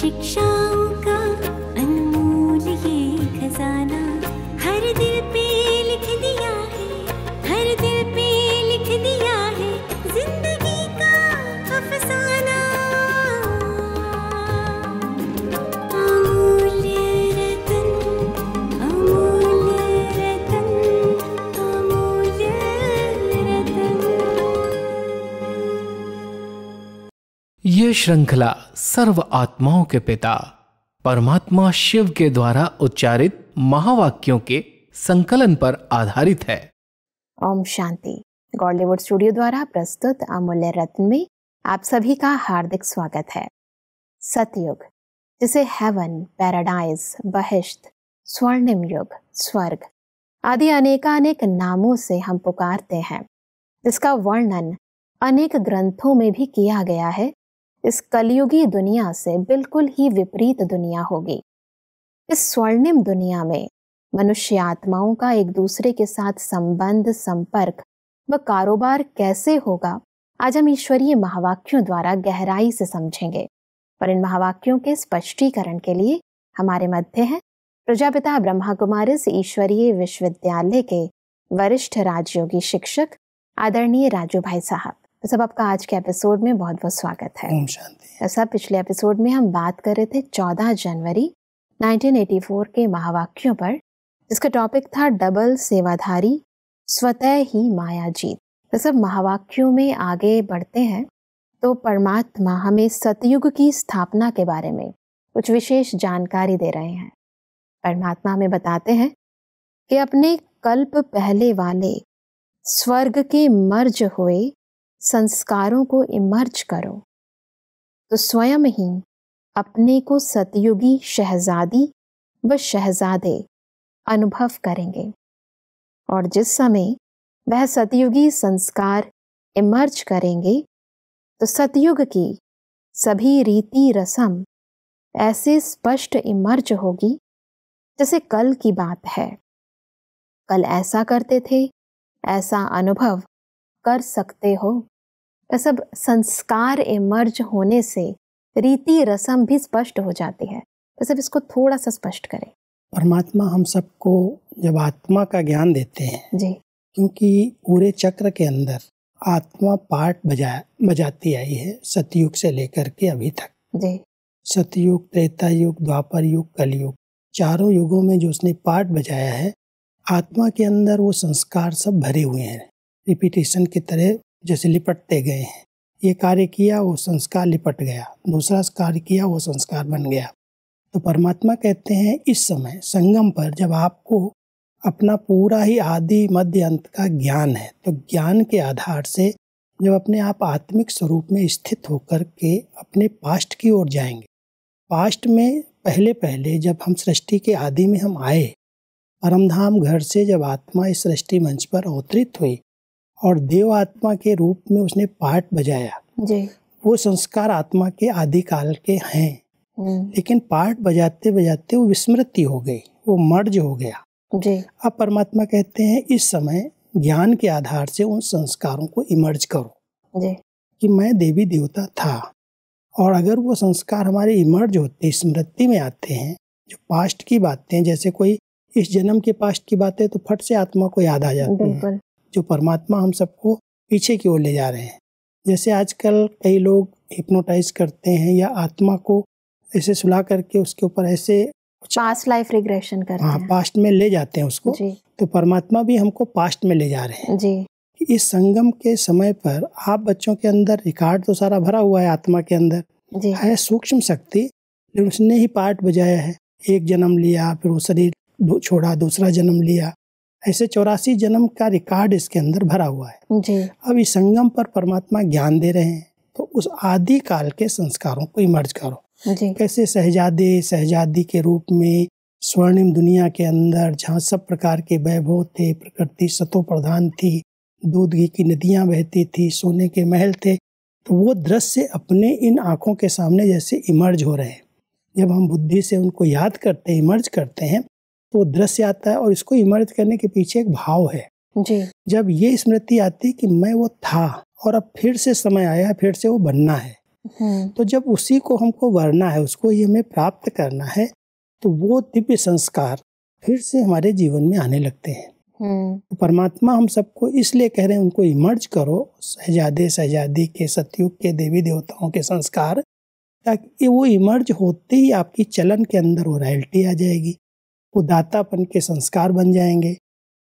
शिक्षाओं का अनमोल ये खजाना हर दिल पे लिख दिया है, हर दिल पे लिख दिया है जिंदगी का अफसाना। अमूल्य रतन, अमूल्य रतन, अमूल्य रतन। ये श्रृंखला सर्व आत्माओं के पिता परमात्मा शिव के द्वारा उच्चारित महावाक्यों के संकलन पर आधारित है। ओम शांति गॉडलीवुड स्टूडियो द्वारा प्रस्तुत अमूल्य रत्न में आप सभी का हार्दिक स्वागत है। सतयुग, जिसे हेवन, पैराडाइज, बहिश्त, स्वर्णिम युग, स्वर्ग आदि अनेकानेक नामों से हम पुकारते हैं, जिसका वर्णन अनेक ग्रंथों में भी किया गया है, इस कलयुगी दुनिया से बिल्कुल ही विपरीत दुनिया होगी। इस स्वर्णिम दुनिया में मनुष्य आत्माओं का एक दूसरे के साथ संबंध, संपर्क व कारोबार कैसे होगा, आज हम ईश्वरीय महावाक्यों द्वारा गहराई से समझेंगे। और इन महावाक्यों के स्पष्टीकरण के लिए हमारे मध्य हैं प्रजापिता ब्रह्मा कुमारिस ईश्वरीय विश्वविद्यालय के वरिष्ठ राजयोगी शिक्षक आदरणीय राजू भाई साहब। तो सब आपका आज के एपिसोड में बहुत बहुत स्वागत है। ओम शांति। सब पिछले एपिसोड में हम बात कर रहे थे 14 जनवरी 1984 के महावाक्यों पर, जिसका टॉपिक था डबल सेवाधारी स्वतः ही माया जीत। तो सब महावाक्यों में आगे बढ़ते हैं तो परमात्मा हमें सतयुग की स्थापना के बारे में कुछ विशेष जानकारी दे रहे हैं। परमात्मा हमें बताते हैं कि अपने कल्प पहले वाले स्वर्ग के मर्ज हुए संस्कारों को इमर्ज करो तो स्वयं ही अपने को सतयुगी शहजादी व शहजादे अनुभव करेंगे। और जिस समय वह सतयुगी संस्कार इमर्ज करेंगे तो सतयुग की सभी रीति रसम ऐसे स्पष्ट इमर्ज होगी जैसे कल की बात है। कल ऐसा करते थे, ऐसा अनुभव कर सकते हो। यह सब संस्कार इमर्ज होने से रीति रसम भी स्पष्ट हो जाती है। तो सब इसको थोड़ा सा स्पष्ट करें। परमात्मा हम सबको जब आत्मा का ज्ञान देते हैं जी, क्योंकि पूरे चक्र के अंदर आत्मा पाठ बजाती आई है सतयुग से लेकर के अभी तक जी। सतयुग, त्रेता युग, द्वापर युग, कलयुग, चारों युगों में जो उसने पाठ बजाया है, आत्मा के अंदर वो संस्कार सब भरे हुए हैं। रिपीटेशन की तरह जैसे लिपटते गए हैं। ये कार्य किया वो संस्कार लिपट गया, दूसरा कार्य किया वो संस्कार बन गया। तो परमात्मा कहते हैं इस समय संगम पर जब आपको अपना पूरा ही आदि मध्य अंत का ज्ञान है, तो ज्ञान के आधार से जब अपने आप आत्मिक स्वरूप में स्थित होकर के अपने पास्ट की ओर जाएंगे, पास्ट में पहले पहले जब हम सृष्टि के आदि में हम आए, परमधाम घर से जब आत्मा इस सृष्टि मंच पर अवतरित हुई और देव आत्मा के रूप में उसने पाठ बजाया जी। वो संस्कार आत्मा के आदिकाल के हैं, लेकिन पाठ बजाते बजाते वो विस्मृति हो गई, वो मर्ज हो गया जी। अब परमात्मा कहते हैं इस समय ज्ञान के आधार से उन संस्कारों को इमर्ज करो जी। कि मैं देवी देवता था, और अगर वो संस्कार हमारे इमर्ज होते, स्मृति में आते हैं, जो पास्ट की बातें, जैसे कोई इस जन्म के पास्ट की बातें तो फट से आत्मा को याद आ जाती है, जो परमात्मा हम सबको पीछे की ओर ले जा रहे हैं। जैसे आजकल कई लोग हिप्नोटाइज करते हैं या आत्मा को ऐसे सुला करके उसके ऊपर ऐसे पास्ट लाइफ रिग्रेशन करते हैं, पास्ट में ले जाते हैं उसको जी। तो परमात्मा भी हमको पास्ट में ले जा रहे हैं जी। इस संगम के समय पर आप बच्चों के अंदर रिकॉर्ड तो सारा भरा हुआ है, आत्मा के अंदर है सूक्ष्म शक्ति, लेकिन उसने ही पार्ट बजाया है। एक जन्म लिया, फिर वो शरीर छोड़ा, दूसरा जन्म लिया, ऐसे 84 जन्म का रिकॉर्ड इसके अंदर भरा हुआ है जी। अब इस संगम पर परमात्मा ज्ञान दे रहे हैं तो उस आदि काल के संस्कारों को इमर्ज करो जी। कैसे शहजादे शहजादी के रूप में स्वर्णिम दुनिया के अंदर, जहाँ सब प्रकार के वैभव थे, प्रकृति सतो प्रधान थी, दूध घी की नदियाँ बहती थी, सोने के महल थे, तो वो दृश्य अपने इन आँखों के सामने जैसे इमर्ज हो रहे हैं। जब हम बुद्धि से उनको याद करते, इमर्ज करते हैं तो दृश्य आता है, और इसको इमर्ज करने के पीछे एक भाव है जी। जब ये स्मृति आती कि मैं वो था और अब फिर से समय आया, फिर से वो बनना है तो जब उसी को हमको वरना है, उसको ये हमें प्राप्त करना है, तो वो दिव्य संस्कार फिर से हमारे जीवन में आने लगते हैं। तो परमात्मा हम सबको इसलिए कह रहे हैं उनको इमर्ज करो, शहजादे शहजादी के, सतयुग के, देवी देवताओं के संस्कार, ताकि वो इमर्ज होते ही आपकी चलन के अंदर वो रॉयल्टी आ जाएगी, वो दातापन के संस्कार बन जाएंगे।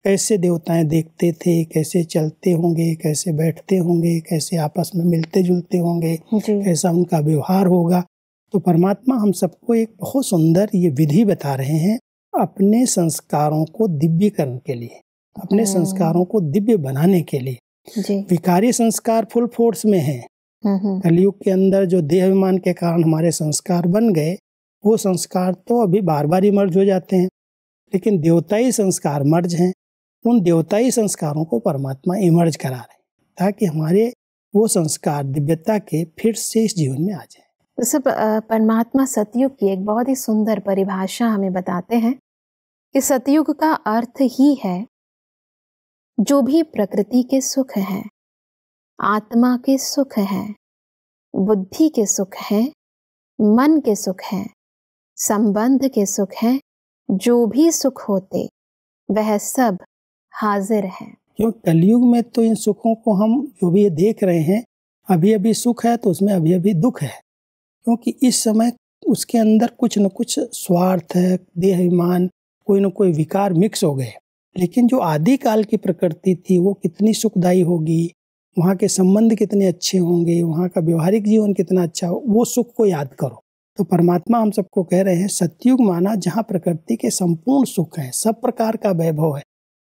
कैसे देवताएं देखते थे, कैसे चलते होंगे, कैसे बैठते होंगे, कैसे आपस में मिलते जुलते होंगे, कैसा उनका व्यवहार होगा। तो परमात्मा हम सबको एक बहुत सुंदर ये विधि बता रहे हैं अपने संस्कारों को दिव्यकरण के लिए, अपने संस्कारों को दिव्य बनाने के लिए। विकारी संस्कार फुल फोर्स में है कलयुग के अंदर। जो देहाभिमान के कारण हमारे संस्कार बन गए, वो संस्कार तो अभी बार बार इमर्ज हो जाते हैं, लेकिन देवताई संस्कार मर्ज हैं। उन देवताई संस्कारों को परमात्मा इमर्ज करा रहे हैं ताकि हमारे वो संस्कार दिव्यता के फिर से इस जीवन में आ जाए। तो सब परमात्मा सतयुग की एक बहुत ही सुंदर परिभाषा हमें बताते हैं कि सतयुग का अर्थ ही है जो भी प्रकृति के सुख हैं, आत्मा के सुख हैं, बुद्धि के सुख हैं, मन के सुख हैं, संबंध के सुख हैं, जो भी सुख होते वह सब हाजिर है। क्यों कलयुग में तो इन सुखों को हम जो भी देख रहे हैं, अभी अभी सुख है तो उसमें अभी अभी दुख है, क्योंकि इस समय उसके अंदर कुछ न कुछ स्वार्थ है, देहाभिमान, कोई न कोई विकार मिक्स हो गए। लेकिन जो आदिकाल की प्रकृति थी वो कितनी सुखदायी होगी, वहाँ के संबंध कितने अच्छे होंगे, वहाँ का व्यवहारिक जीवन कितना अच्छा हो, वो सुख को याद करो। तो परमात्मा हम सबको कह रहे हैं सतयुग माना जहाँ प्रकृति के संपूर्ण सुख है, सब प्रकार का वैभव है,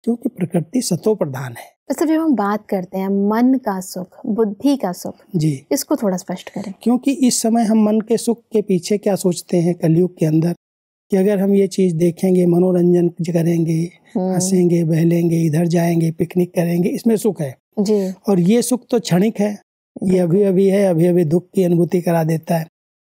क्योंकि प्रकृति सतो प्रधान है। तो जब हम बात करते हैं मन का सुख, बुद्धि का सुख जी, इसको थोड़ा स्पष्ट करें, क्योंकि इस समय हम मन के सुख के पीछे क्या सोचते हैं कलयुग के अंदर, कि अगर हम ये चीज देखेंगे, मनोरंजन करेंगे, हंसेंगे, बहलेंगे, इधर जाएंगे, पिकनिक करेंगे, इसमें सुख है जी। और ये सुख तो क्षणिक है, ये अभी अभी है, अभी अभी दुख की अनुभूति करा देता है।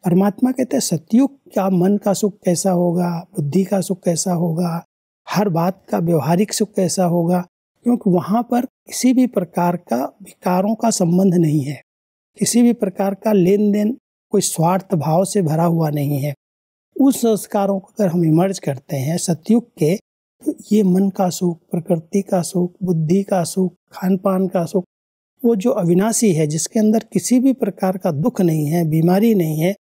परमात्मा कहते हैं सतयुग का मन का सुख कैसा होगा, बुद्धि का सुख कैसा होगा, हर बात का व्यवहारिक सुख कैसा होगा, क्योंकि वहाँ पर किसी भी प्रकार का विकारों का संबंध नहीं है, किसी भी प्रकार का लेन देन कोई स्वार्थ भाव से भरा हुआ नहीं है। उस संस्कारों को अगर हम इमर्ज करते हैं सतयुग के, तो ये मन का सुख, प्रकृति का सुख, बुद्धि का सुख, खान पान का सुख, वो जो अविनाशी है, जिसके अंदर किसी भी प्रकार का दुख नहीं है, बीमारी नहीं है,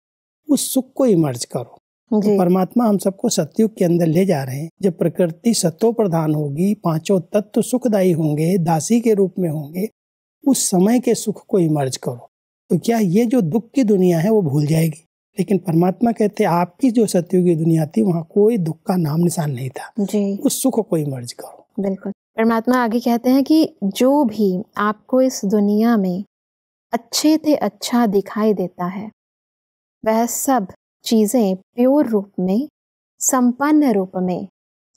उस सुख को इमर्ज करो। तो परमात्मा हम सबको सतयुग के अंदर ले जा रहे हैं। जब प्रकृति सतो प्रधान होगी, पांचों तत्व सुखदायी होंगे, दासी के रूप में होंगे, उस समय के सुख को इमर्ज करो। तो क्या ये जो दुख की दुनिया है वो भूल जाएगी। लेकिन परमात्मा कहते हैं आपकी जो सतयुग की दुनिया थी वहाँ कोई दुख का नाम निशान नहीं था जी। उस सुख को इमर्ज करो। बिल्कुल, परमात्मा आगे कहते हैं कि जो भी आपको इस दुनिया में अच्छे से अच्छा दिखाई देता है वह सब चीज़ें प्योर रूप में, संपन्न रूप में,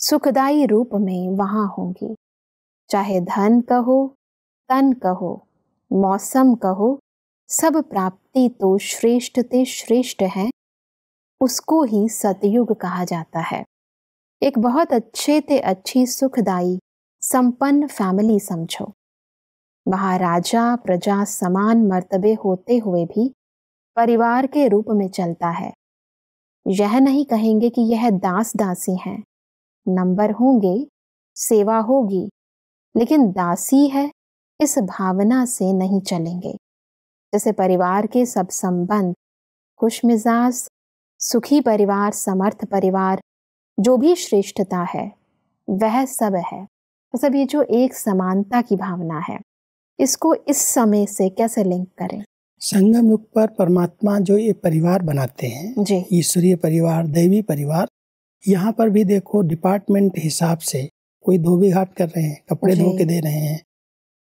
सुखदायी रूप में वहाँ होंगी, चाहे धन कहो, तन कहो, मौसम कहो, सब प्राप्ति तो श्रेष्ठ ते श्रेष्ठ है। उसको ही सतयुग कहा जाता है। एक बहुत अच्छे ते अच्छी सुखदायी संपन्न फैमिली समझो। वहाँ राजा प्रजा समान मर्तबे होते हुए भी परिवार के रूप में चलता है। यह नहीं कहेंगे कि यह दास दासी हैं, नंबर होंगे, सेवा होगी, लेकिन दासी है इस भावना से नहीं चलेंगे। जैसे परिवार के सब संबंध, खुश मिजाज, सुखी परिवार, समर्थ परिवार, जो भी श्रेष्ठता है वह सब है। तो सब ये जो एक समानता की भावना है, इसको इस समय से कैसे लिंक करें? संगम युग पर परमात्मा जो ये परिवार बनाते हैं, ईश्वरीय परिवार, दैवी परिवार, यहाँ पर भी देखो डिपार्टमेंट हिसाब से कोई धोबी घाट कर रहे हैं, कपड़े धो के दे रहे हैं,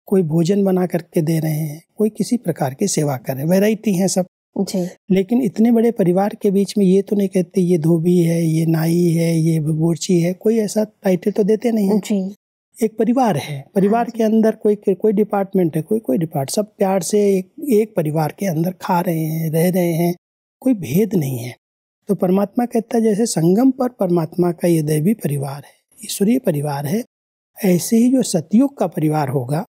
कोई भोजन बना करके दे रहे हैं, कोई किसी प्रकार की सेवा कर रहे हैं, वैरायटी है सब जी। लेकिन इतने बड़े परिवार के बीच में ये तो नहीं कहते ये धोबी है, ये नाई है, ये भगोरची है, कोई ऐसा टाइटल तो देते नहीं जी। एक परिवार है, परिवार के अंदर कोई डिपार्टमेंट है, कोई डिपार्ट, सब प्यार से एक परिवार के अंदर खा रहे हैं, रह रहे हैं, कोई भेद नहीं है। तो परमात्मा कहता है जैसे संगम पर परमात्मा का ये दैवी परिवार है, ईश्वरीय परिवार है, ऐसे ही जो सतयुग का परिवार होगा,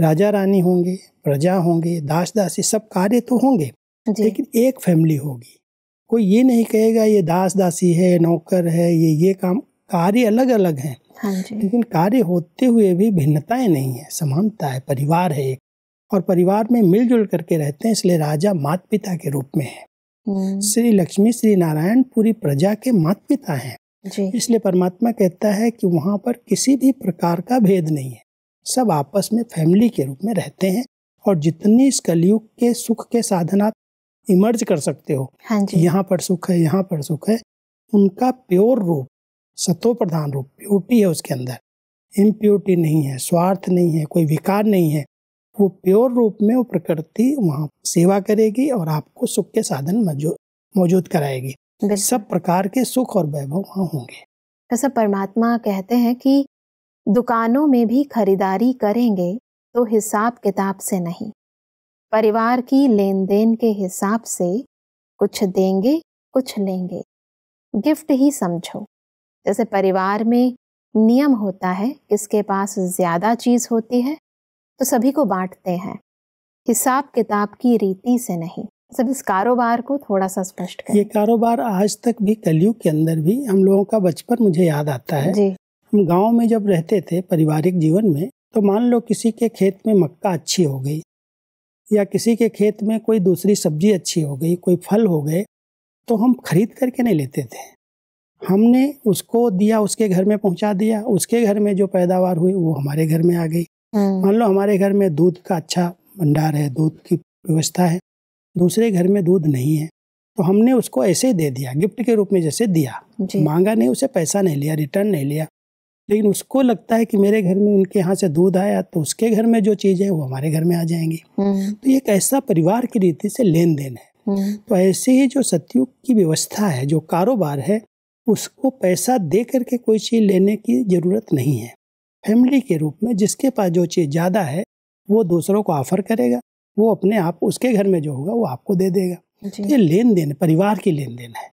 राजा रानी होंगे, प्रजा होंगे, दास दासी, सब कार्य तो होंगे, लेकिन एक फैमिली होगी। कोई ये नहीं कहेगा ये दास दासी है, नौकर है, ये काम, कार्य अलग अलग हैं। हाँ जी। लेकिन कार्य होते हुए भी भिन्नताएं नहीं है, समानता है, परिवार है एक, और परिवार में मिलजुल करके रहते हैं, इसलिए राजा माता पिता के रूप में है, श्री लक्ष्मी श्री नारायण पूरी प्रजा के माता पिता हैं। इसलिए परमात्मा कहता है कि वहाँ पर किसी भी प्रकार का भेद नहीं है, सब आपस में फैमिली के रूप में रहते हैं। और जितनी इस कलयुग के सुख के साधन आप इमर्ज कर सकते हो, यहाँ पर सुख है, यहाँ पर सुख है, उनका प्योर रूप, सतो प्रधान रूप, प्योरिटी है उसके अंदर, इम्प्योरिटी नहीं है, स्वार्थ नहीं है, कोई विकार नहीं है, वो प्योर रूप में वो प्रकृति वहाँ सेवा करेगी और आपको सुख के साधन मौजूद कराएगी। सब प्रकार के सुख और वैभव वहाँ होंगे। ऐसा परमात्मा कहते हैं कि दुकानों में भी खरीदारी करेंगे तो हिसाब किताब से नहीं, परिवार की लेन देन के हिसाब से, कुछ देंगे कुछ लेंगे, गिफ्ट ही समझो। जैसे परिवार में नियम होता है, किसके पास ज़्यादा चीज़ होती है तो सभी को बांटते हैं, हिसाब किताब की रीति से नहीं। सब इस कारोबार को थोड़ा सा स्पष्ट करें। ये कारोबार आज तक भी कलयुग के अंदर भी हम लोगों का बचपन मुझे याद आता है। हम गांव में जब रहते थे पारिवारिक जीवन में, तो मान लो किसी के खेत में मक्का अच्छी हो गई, या किसी के खेत में कोई दूसरी सब्जी अच्छी हो गई, कोई फल हो गए, तो हम खरीद करके नहीं लेते थे, हमने उसको दिया, उसके घर में पहुंचा दिया, उसके घर में जो पैदावार हुई वो हमारे घर में आ गई। मान लो हमारे घर में दूध का अच्छा भंडार है, दूध की व्यवस्था है, दूसरे घर में दूध नहीं है, तो हमने उसको ऐसे ही दे दिया, गिफ्ट के रूप में, जैसे दिया, मांगा नहीं, उसे पैसा नहीं लिया, रिटर्न नहीं लिया। लेकिन उसको लगता है कि मेरे घर में उनके यहाँ से दूध आया तो उसके घर में जो चीज़ें वो हमारे घर में आ जाएंगी। तो एक ऐसा परिवार की रीति से लेन देन है। तो ऐसे ही जो सतयुग की व्यवस्था है, जो कारोबार है, उसको पैसा दे करके कोई चीज़ लेने की ज़रूरत नहीं है। फैमिली के रूप में जिसके पास जो चीज़ ज़्यादा है वो दूसरों को ऑफर करेगा, वो अपने आप उसके घर में जो होगा वो आपको दे देगा। तो ये लेन देन, परिवार की लेन देन है।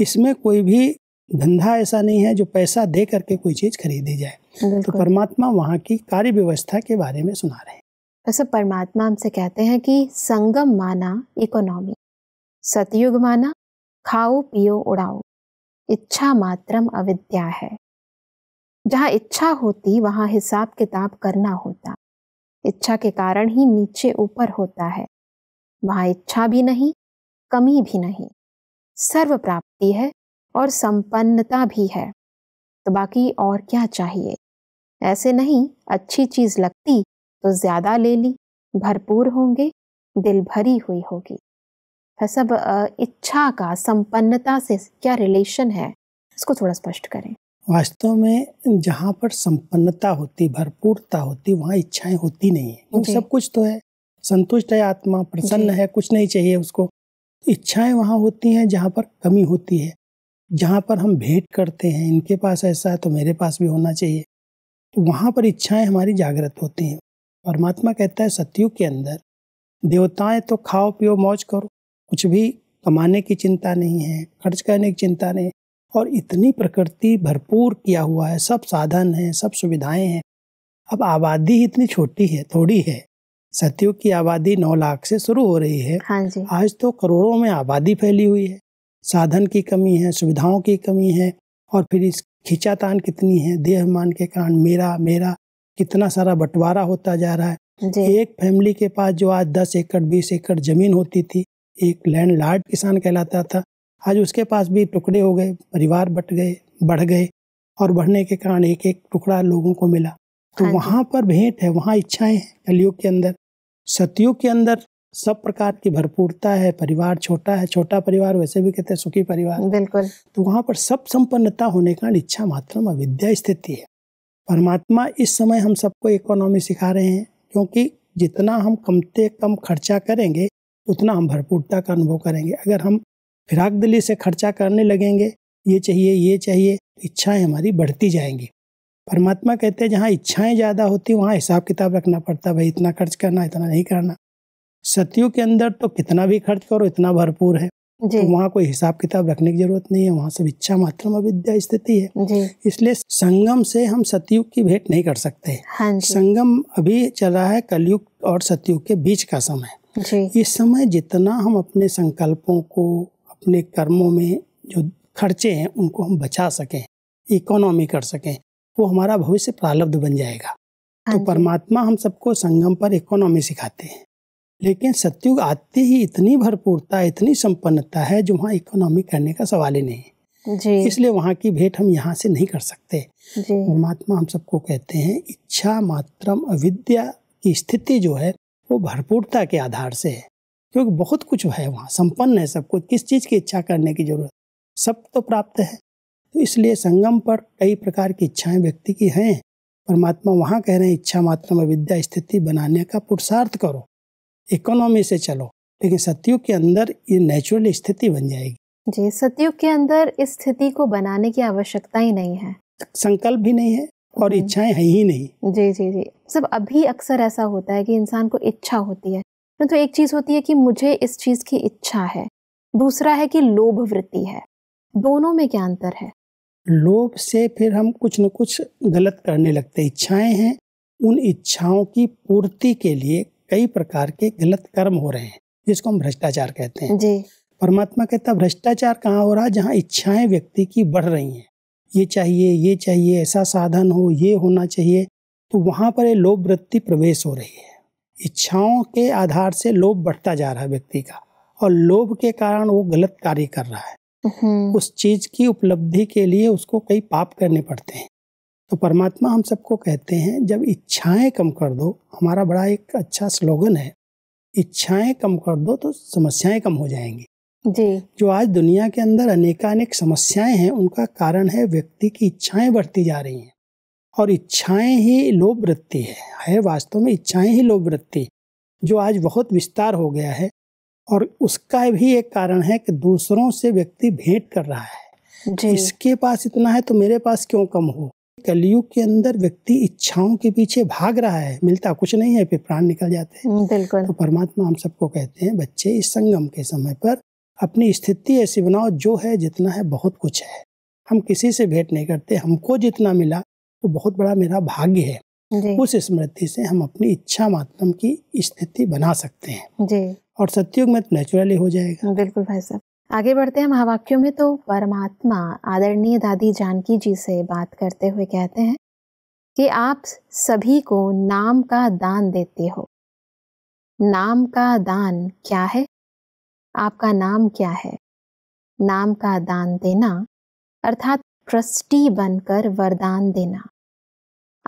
इसमें कोई भी धंधा ऐसा नहीं है जो पैसा दे करके कोई चीज खरीदी जाए। तो परमात्मा वहाँ की कार्य व्यवस्था के बारे में सुना रहे हैं। वैसे परमात्मा हमसे कहते हैं कि संगम माना इकोनॉमी, सतयुग माना खाओ पियो उड़ाओ, इच्छा मात्रम अविद्या है। जहाँ इच्छा होती वहाँ हिसाब किताब करना होता, इच्छा के कारण ही नीचे ऊपर होता है, वहाँ इच्छा भी नहीं, कमी भी नहीं, सर्व प्राप्ति है और संपन्नता भी है, तो बाकी और क्या चाहिए। ऐसे नहीं, अच्छी चीज़ लगती तो ज़्यादा ले ली, भरपूर होंगे, दिल भरी हुई होगी। यह सब इच्छा का संपन्नता से क्या रिलेशन है, इसको थोड़ा स्पष्ट करें। वास्तव में जहाँ पर संपन्नता होती, भरपूरता होती, वहाँ इच्छाएं होती नहीं है, क्योंकि सब कुछ तो है, संतुष्ट है आत्मा, प्रसन्न है, कुछ नहीं चाहिए उसको। इच्छाएं वहाँ होती हैं जहाँ पर कमी होती है, जहाँ पर हम भेंट करते हैं, इनके पास ऐसा है तो मेरे पास भी होना चाहिए, तो वहाँ पर इच्छाएं हमारी जागृत होती हैं। परमात्मा कहता है सतयुग के अंदर देवताएं तो खाओ पियो मौज करो, कुछ भी कमाने की चिंता नहीं है, खर्च करने की चिंता नहीं, और इतनी प्रकृति भरपूर किया हुआ है, सब साधन हैं, सब सुविधाएं हैं। अब आबादी इतनी छोटी है, थोड़ी है, सतयुग की आबादी 9 लाख से शुरू हो रही है, आज तो करोड़ों में आबादी फैली हुई है, साधन की कमी है, सुविधाओं की कमी है, और फिर इस खींचातान कितनी है, देह मान के कारण मेरा मेरा कितना सारा बंटवारा होता जा रहा है। एक फैमिली के पास जो आज 10 एकड़ 20 एकड़ जमीन होती थी, एक लैंडलॉर्ड किसान कहलाता था, आज उसके पास भी टुकड़े हो गए, परिवार बट गए, बढ़ गए, और बढ़ने के कारण एक एक टुकड़ा लोगों को मिला। तो वहाँ पर भेंट है, वहाँ इच्छाएं हैं कलयुग के अंदर। सतयुग के अंदर सब प्रकार की भरपूरता है, परिवार छोटा है, छोटा परिवार वैसे भी कहते हैं सुखी परिवार, बिल्कुल। तो वहाँ पर सब संपन्नता होने का इच्छा मात्रम अविद्या स्थिति है। परमात्मा इस समय हम सबको इकोनॉमी सिखा रहे हैं, क्योंकि जितना हम कम से कम खर्चा करेंगे उतना हम भरपूरता का अनुभव करेंगे। अगर हम फिराक दिली से खर्चा करने लगेंगे, ये चाहिए ये चाहिए, इच्छाएँ हमारी बढ़ती जाएंगी। परमात्मा कहते हैं जहाँ इच्छाएँ ज़्यादा होती वहाँ हिसाब किताब रखना पड़ता, भाई इतना खर्च करना, इतना नहीं करना। सतयुग के अंदर तो कितना भी खर्च करो, इतना भरपूर है, तो वहाँ कोई हिसाब किताब रखने की जरूरत नहीं है, वहाँ सब इच्छा मात्रम अविद्या स्थिति है। इसलिए संगम से हम सतयुग की भेंट नहीं कर सकते। संगम अभी चल रहा है, कलयुग और सतयुग के बीच का समय। जी। इस समय जितना हम अपने संकल्पों को, अपने कर्मों में जो खर्चे हैं उनको हम बचा सकें, इकोनॉमी कर सकें, वो हमारा भविष्य प्रारब्ध बन जाएगा। तो परमात्मा हम सबको संगम पर इकोनॉमी सिखाते हैं, लेकिन सतयुग आते ही इतनी भरपूरता, इतनी संपन्नता है जो वहाँ इकोनॉमी करने का सवाल ही नहीं है। इसलिए वहाँ की भेंट हम यहाँ से नहीं कर सकते। परमात्मा हम सबको कहते हैं इच्छा मात्रम अविद्या की स्थिति जो है वो भरपूरता के आधार से है, क्योंकि बहुत कुछ है वहाँ, संपन्न है सब कुछ, किस चीज़ की इच्छा करने की जरूरत, सब तो प्राप्त है। तो इसलिए संगम पर कई प्रकार की इच्छाएं व्यक्ति की हैं। परमात्मा वहाँ कह रहे हैं इच्छा मात्रम अविद्या स्थिति बनाने का पुरुषार्थ करो, इकोनॉमी से चलो, लेकिन सतयुग के अंदर ये नेचुरल स्थिति बन जाएगी। जी, सतयुग के अंदर इस स्थिति को बनाने की आवश्यकता ही नहीं है, संकल्प भी नहीं है और इच्छाएं है ही नहीं। जी जी जी। सब अभी अक्सर ऐसा होता है कि इंसान को इच्छा होती है, तो एक चीज होती है कि मुझे इस चीज की इच्छा है, दूसरा है कि लोभ वृत्ति है, दोनों में क्या अंतर है? लोभ से फिर हम कुछ न कुछ गलत करने लगते। इच्छाएं हैं, उन इच्छाओं की पूर्ति के लिए कई प्रकार के गलत कर्म हो रहे हैं, जिसको हम भ्रष्टाचार कहते हैं। जी। परमात्मा कहता भ्रष्टाचार कहाँ हो रहा है? जहाँ इच्छाएं व्यक्ति की बढ़ रही हैं, ये चाहिए, ये चाहिए, ऐसा साधन हो, ये होना चाहिए, तो वहाँ पर ये लोभ वृत्ति प्रवेश हो रही है। इच्छाओं के आधार से लोभ बढ़ता जा रहा है व्यक्ति का, और लोभ के कारण वो गलत कार्य कर रहा है। उस चीज की उपलब्धि के लिए उसको कई पाप करने पड़ते हैं। तो परमात्मा हम सबको कहते हैं जब इच्छाएं कम कर दो, हमारा बड़ा एक अच्छा स्लोगन है, इच्छाएं कम कर दो तो समस्याएं कम हो जाएंगी। जी। जो आज दुनिया के अंदर अनेकानेक समस्याएं हैं, उनका कारण है व्यक्ति की इच्छाएं बढ़ती जा रही हैं, और इच्छाएं ही लोभ वृत्ति है वास्तव में, इच्छाएं ही लोभ वृत्ति जो आज बहुत विस्तार हो गया है। और उसका भी एक कारण है कि दूसरों से व्यक्ति भेंट कर रहा है, इसके पास इतना है तो मेरे पास क्यों कम हो। कलयुग के अंदर व्यक्ति इच्छाओं के पीछे भाग रहा है, मिलता कुछ नहीं है, फिर प्राण निकल जाते हैं। बिल्कुल। तो परमात्मा हम सबको कहते हैं बच्चे इस संगम के समय पर अपनी स्थिति ऐसी बनाओ, जो है जितना है बहुत कुछ है, हम किसी से भेंट नहीं करते, हमको जितना मिला वो बहुत बड़ा मेरा भाग्य है। उस स्मृति से हम अपनी इच्छा मात्रम की स्थिति बना सकते हैं। जी। और सतयुग में नेचुरली हो जाएगा। बिल्कुल भाई साहब, आगे बढ़ते हैं महावाक्यों में। तो परमात्मा आदरणीय दादी जानकी जी से बात करते हुए कहते हैं कि आप सभी को नाम का दान देते हो। नाम का दान क्या है? आपका नाम क्या है? नाम का दान देना अर्थात ट्रस्टी बनकर वरदान देना।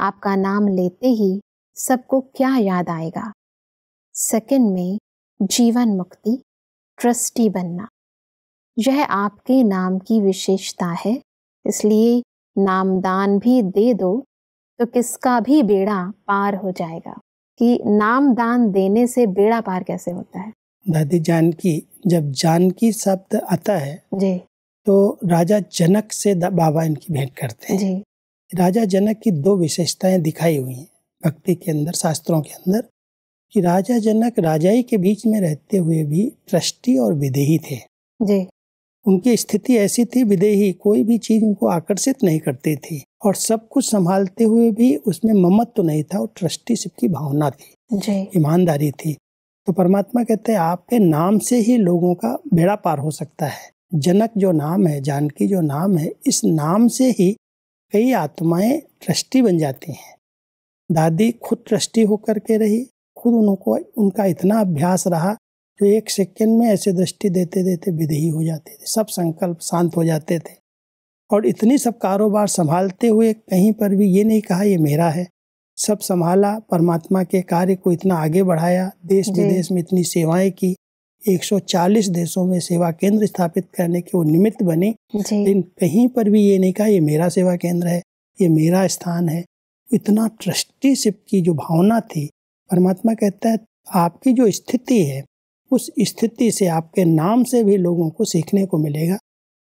आपका नाम लेते ही सबको क्या याद आएगा? सेकंड में जीवन मुक्ति, ट्रस्टी बनना। यह आपके नाम की विशेषता है, इसलिए नामदान भी दे दो तो किसका भी बेड़ा पार हो जाएगा। कि नामदान देने से बेड़ा पार कैसे होता है? दादी जानकी, जब जानकी शब्द आता है जी, तो राजा जनक से बाबा इनकी भेंट करते हैं। जी। राजा जनक की दो विशेषताएं दिखाई हुई हैं भक्ति के अंदर, शास्त्रों के अंदर, कि राजा जनक राजाई के बीच में रहते हुए भी ट्रस्टी और विदेही थे। जी। उनकी स्थिति ऐसी थी विदेही, कोई भी चीज उनको आकर्षित नहीं करती थी, और सब कुछ संभालते हुए भी उसमें ममत्व तो नहीं था, और ट्रस्टीशिप की भावना थी, ईमानदारी थी। तो परमात्मा कहते हैं आपके नाम से ही लोगों का बेड़ा पार हो सकता है। जनक जो नाम है, जानकी जो नाम है, इस नाम से ही कई आत्माएं ट्रस्टी बन जाती हैं। दादी खुद ट्रस्टी होकर के रही, खुद उनको उनका इतना अभ्यास रहा जो एक सेकंड में ऐसे दृष्टि देते देते विदेही हो जाते थे, सब संकल्प शांत हो जाते थे, और इतनी सब कारोबार संभालते हुए कहीं पर भी ये नहीं कहा ये मेरा है, सब संभाला, परमात्मा के कार्य को इतना आगे बढ़ाया, देश विदेश में इतनी सेवाएं की, 140 देशों में सेवा केंद्र स्थापित करने के वो निमित्त बने, लेकिन कहीं पर भी ये नहीं कहा ये मेरा सेवा केंद्र है, ये मेरा स्थान है। इतना ट्रस्टीशिप की जो भावना थी, परमात्मा कहता है आपकी जो स्थिति है उस स्थिति से, आपके नाम से भी लोगों को सीखने को मिलेगा,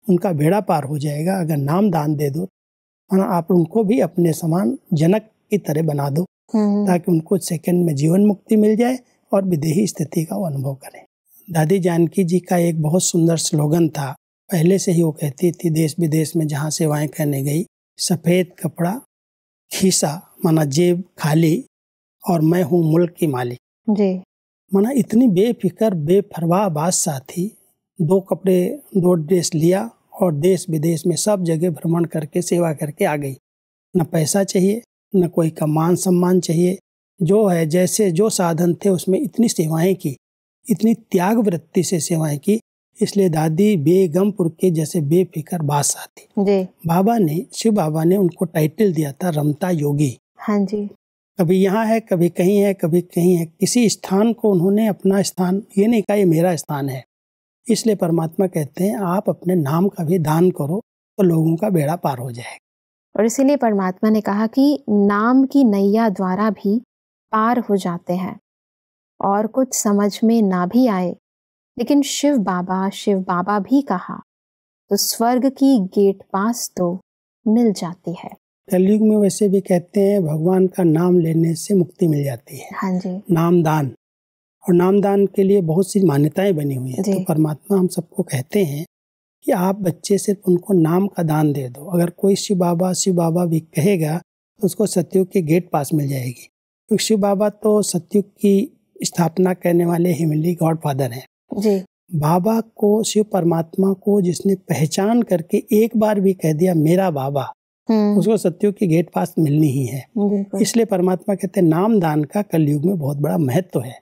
उनका बेड़ा पार हो जाएगा। अगर नाम दान दे दो, आप उनको भी अपने समान जनक की तरह बना दो, ताकि उनको सेकेंड में जीवन मुक्ति मिल जाए और विदेही स्थिति का वो अनुभव करें। दादी जानकी जी का एक बहुत सुंदर स्लोगन था, पहले से ही वो कहती थी, देश विदेश में जहाँ सेवाएं करने गई, सफ़ेद कपड़ा, खीसा माना जेब खाली, और मैं हूँ मुल्क की मालिक। जी। माना इतनी बेफिक्र बेपरवाह बादशाह थी। दो कपड़े दो ड्रेस लिया और देश विदेश में सब जगह भ्रमण करके सेवा करके आ गई। न पैसा चाहिए न कोई का मान सम्मान चाहिए, जो है जैसे जो साधन थे उसमें इतनी सेवाएं की, इतनी त्याग वृत्ति से सेवाएं की। इसलिए दादी बेगमपुर के जैसे बेफिक्र बादशाह थी। बाबा ने शिव बाबा ने उनको टाइटल दिया था रमता योगी। हाँ जी, कभी यहाँ है कभी कहीं है कभी कहीं है, किसी स्थान को उन्होंने अपना स्थान ये नहीं कहा ये मेरा स्थान है। इसलिए परमात्मा कहते हैं आप अपने नाम का भी दान करो तो लोगों का बेड़ा पार हो जाएगा। और इसीलिए परमात्मा ने कहा कि नाम की नैया द्वारा भी पार हो जाते हैं और कुछ समझ में ना भी आए, लेकिन शिव बाबा भी कहा तो स्वर्ग की गेट पास तो मिल जाती है। कलयुग में वैसे भी कहते हैं भगवान का नाम लेने से मुक्ति मिल जाती है। हाँ जी, नामदान, और नामदान के लिए बहुत सी मान्यताएं बनी हुई हैं। तो परमात्मा हम सबको कहते हैं कि आप बच्चे सिर्फ उनको नाम का दान दे दो। अगर कोई शिव बाबा भी कहेगा तो उसको सतयुग के गेट पास मिल जाएगी, क्योंकि शिव बाबा तो सतयुग की स्थापना करने वाले हिमली गॉड फादर हैं। जी, बाबा को शिव परमात्मा को जिसने पहचान करके एक बार भी कह दिया मेरा बाबा, उसको सतयुग की गेट पास मिलनी ही है। इसलिए परमात्मा कहते हैं नाम दान का कलयुग में बहुत बड़ा महत्व है।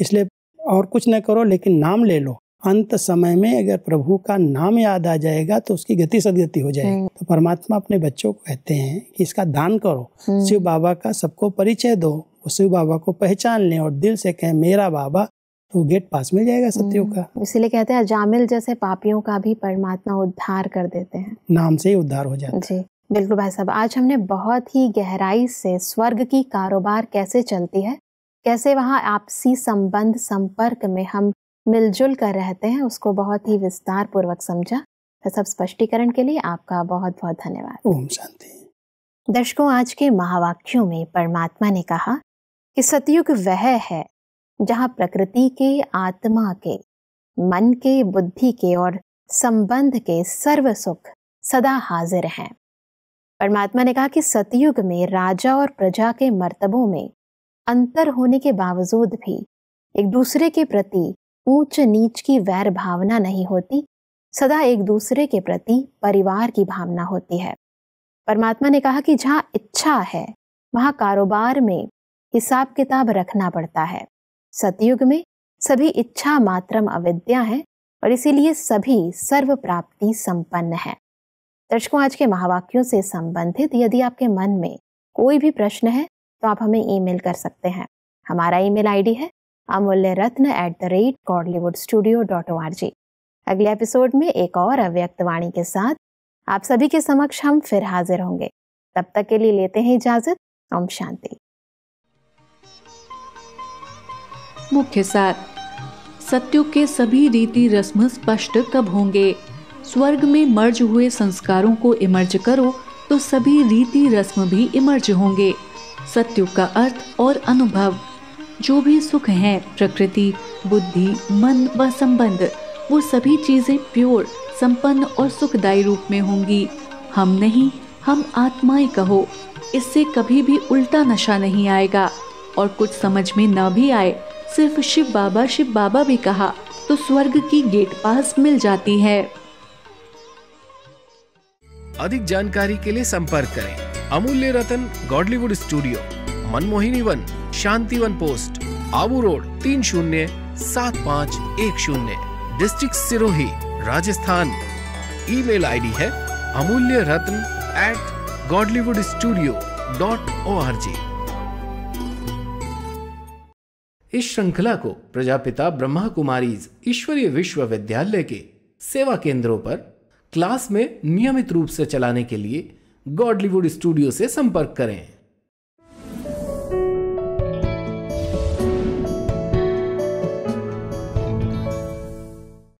इसलिए और कुछ न करो लेकिन नाम ले लो। अंत समय में अगर प्रभु का नाम याद आ जाएगा तो उसकी गति सदगति हो जाएगी। तो परमात्मा अपने बच्चों को कहते हैं कि इसका दान करो, शिव बाबा का सबको परिचय दो, शिव बाबा को पहचान लें और दिल से कहें मेरा बाबा, तो गेट पास मिल जाएगा सतयुग का। इसीलिए कहते हैं अजामिल जैसे पापियों का भी परमात्मा उद्धार कर देते हैं, नाम से ही उद्धार हो जाता है। जी बिल्कुल भाई साहब, आज हमने बहुत ही गहराई से स्वर्ग की कारोबार कैसे चलती है, कैसे वहाँ आपसी संबंध संपर्क में हम मिलजुल कर रहते हैं, उसको बहुत ही विस्तार पूर्वक समझा। सब स्पष्टीकरण के लिए आपका बहुत बहुत धन्यवाद। ओम शांति। दर्शकों, आज के महावाक्यों में परमात्मा ने कहा कि सतयुग वह है जहाँ प्रकृति के, आत्मा के, मन के, बुद्धि के और संबंध के सर्व सुख सदा हाजिर हैं। परमात्मा ने कहा कि सतयुग में राजा और प्रजा के मर्तबों में अंतर होने के बावजूद भी एक दूसरे के प्रति ऊंच नीच की वैर भावना नहीं होती, सदा एक दूसरे के प्रति परिवार की भावना होती है। परमात्मा ने कहा कि जहाँ इच्छा है वहाँ कारोबार में हिसाब किताब रखना पड़ता है। सतयुग में सभी इच्छा मात्रम अविद्या है और इसीलिए सभी सर्व प्राप्ति संपन्न है। दर्शकों, आज के महावाक्यों से संबंधित यदि आपके मन में कोई भी प्रश्न है तो आप हमें ईमेल कर सकते हैं। हमारा ईमेल आईडी है amulyaratna@godlywoodstudio.org। अगले एपिसोड में एक और अव्यक्त वाणी के साथ आप सभी के समक्ष हम फिर हाजिर होंगे। तब तक के लिए लेते हैं इजाजत। ओम शांति। मुख्य सार, सतयुग के सभी रीति रस्म स्पष्ट कब होंगे? स्वर्ग में मर्ज हुए संस्कारों को इमर्ज करो तो सभी रीति रस्म भी इमर्ज होंगे। सतयुग का अर्थ और अनुभव, जो भी सुख हैं प्रकृति, बुद्धि, मन व संबंध, वो सभी चीजें प्योर, संपन्न और सुखदायी रूप में होंगी। हम नहीं, हम आत्माएं कहो। इससे कभी भी उल्टा नशा नहीं आएगा और कुछ समझ में न भी आए, सिर्फ शिव बाबा भी कहा तो स्वर्ग की गेट पास मिल जाती है। अधिक जानकारी के लिए संपर्क करें Amulya Ratan, Godlywood studio, Manmohini Van, Shantivan post, Abu road, 307510, district Sirohi, Rajasthan. Email ID है amulyaratn@godlywoodstudio.org। इस श्रृंखला को प्रजापिता ब्रह्मा कुमारीज ईश्वरीय विश्वविद्यालय के सेवा केंद्रों पर क्लास में नियमित रूप से चलाने के लिए गॉडलीवुड स्टूडियो से संपर्क करें।